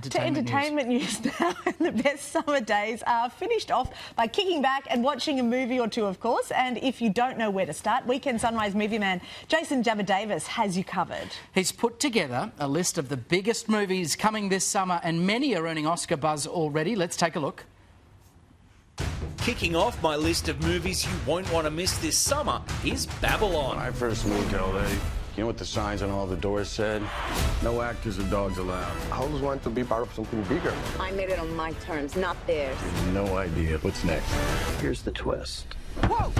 To entertainment news now, and the best summer days are finished off by kicking back and watching a movie or two, of course. And if you don't know where to start, Weekend Sunrise movie man Jason Jabba Davis has you covered. He's put together a list of the biggest movies coming this summer, and many are earning Oscar buzz already. Let's take a look. Kicking off my list of movies you won't want to miss this summer is Babylon. When I first moved to LA, you know what the signs on all the doors said? No actors or dogs allowed. I always wanted to be part of something bigger. I made it on my terms, not theirs. You have no idea what's next. Here's the twist. Whoa!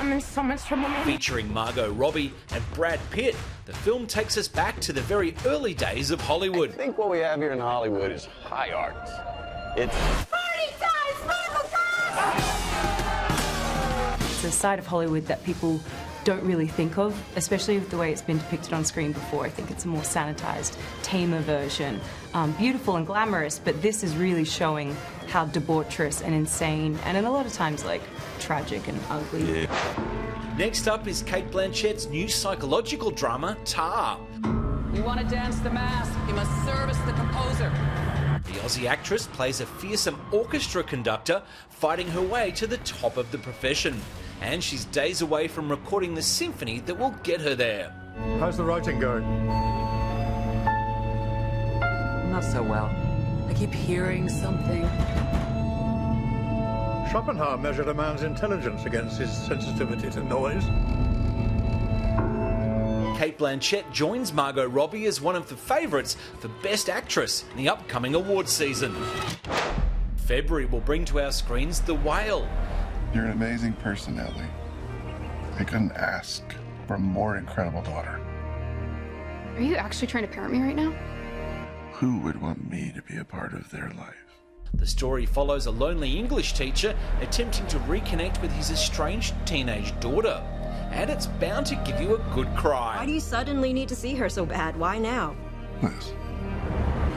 I'm in so much trouble. Featuring Margot Robbie and Brad Pitt, the film takes us back to the very early days of Hollywood. I think what we have here in Hollywood is high art. It's party time, sparkle time! It's a side of Hollywood that people don't really think of, especially with the way it's been depicted on screen before. I think it's a more sanitized, tamer version. Beautiful and glamorous, but this is really showing how debaucherous and insane, and in a lot of times, like, tragic and ugly. Yeah. Next up is Cate Blanchett's new psychological drama, Tar. You want to dance the mask, you must service the composer. The Aussie actress plays a fearsome orchestra conductor fighting her way to the top of the profession. And she's days away from recording the symphony that will get her there. How's the writing going? Not so well. I keep hearing something. Schopenhauer measured a man's intelligence against his sensitivity to noise. Cate Blanchett joins Margot Robbie as one of the favourites for Best Actress in the upcoming awards season. February will bring to our screens The Whale. You're an amazing person, Ellie. I couldn't ask for a more incredible daughter. Are you actually trying to parent me right now? Who would want me to be a part of their life? The story follows a lonely English teacher attempting to reconnect with his estranged teenage daughter. And it's bound to give you a good cry. Why do you suddenly need to see her so bad? Why now? Liz,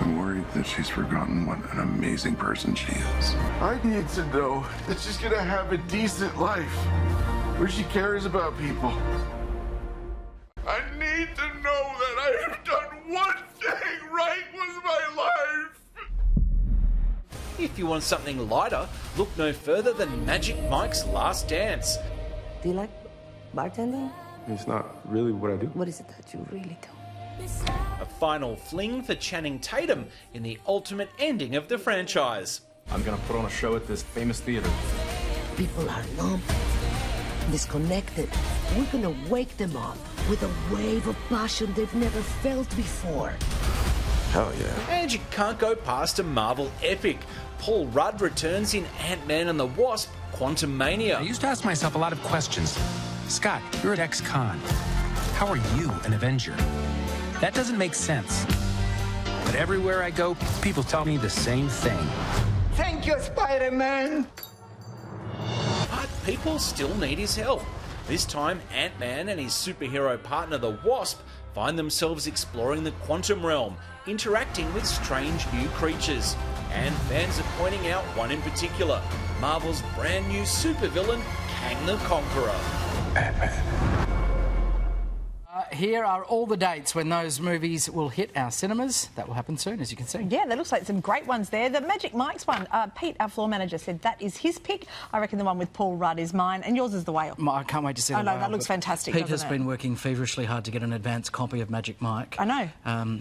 I'm worried that she's forgotten what an amazing person she is. I need to know that she's going to have a decent life where she cares about people. I need to know that I have done one thing right with my life. If you want something lighter, look no further than Magic Mike's Last Dance. Do you like bartending? It's not really what I do. What is it that you really do? A final fling for Channing Tatum in the ultimate ending of the franchise. I'm going to put on a show at this famous theatre. People are numb, disconnected. We're going to wake them up with a wave of passion they've never felt before. Hell yeah. And you can't go past a Marvel epic. Paul Rudd returns in Ant-Man and the Wasp: Quantumania. I used to ask myself a lot of questions. Scott, you're at X-Con. How are you an Avenger? That doesn't make sense. But everywhere I go, people tell me the same thing. Thank you, Spider-Man! But people still need his help. This time, Ant-Man and his superhero partner, the Wasp, find themselves exploring the Quantum Realm, interacting with strange new creatures. And fans are pointing out one in particular, Marvel's brand new supervillain, Kang the Conqueror. Ant-Man. Here are all the dates when those movies will hit our cinemas. That will happen soon, as you can see. Yeah, that looks like some great ones there. The Magic Mike's one, Pete, our floor manager, said that is his pick. I reckon the one with Paul Rudd is mine, and yours is The Whale. I can't wait to see The Whale. I know, that looks fantastic, doesn't it? Pete has been working feverishly hard to get an advanced copy of Magic Mike. I know.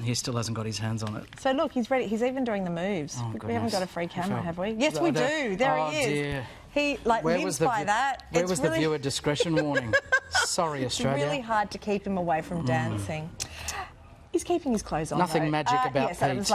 He still hasn't got his hands on it. So, look, he's ready. He's even doing the moves. Oh, we haven't got a free camera, have we? Yes, we do. There he is. Dear. He, like, lives by that. Where was the viewer discretion warning? Sorry, Australia. It's really hard to keep him away from dancing. He's keeping his clothes on. Nothing magic about Pete.